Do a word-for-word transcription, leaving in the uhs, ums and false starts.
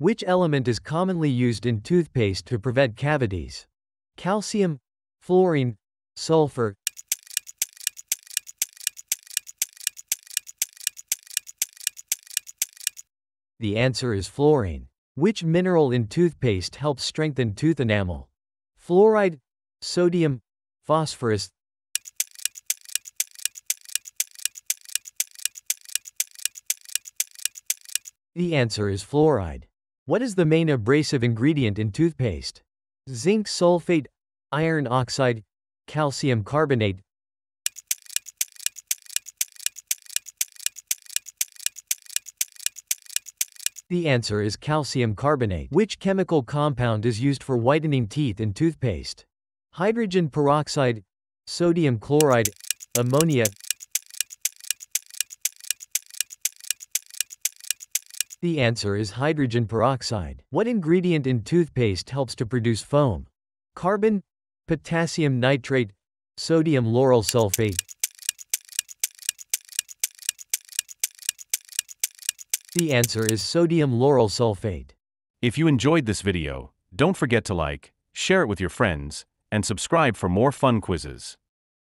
Which element is commonly used in toothpaste to prevent cavities? Calcium, fluorine, sulfur. The answer is fluorine. Which mineral in toothpaste helps strengthen tooth enamel? Fluoride, sodium, phosphorus. The answer is fluoride. What is the main abrasive ingredient in toothpaste? Zinc sulfate, iron oxide, calcium carbonate. The answer is calcium carbonate. Which chemical compound is used for whitening teeth in toothpaste? Hydrogen peroxide, sodium chloride, ammonia. The answer is hydrogen peroxide. What ingredient in toothpaste helps to produce foam? Carbon, potassium nitrate, sodium lauryl sulfate. The answer is sodium lauryl sulfate. If you enjoyed this video, don't forget to like, share it with your friends, and subscribe for more fun quizzes.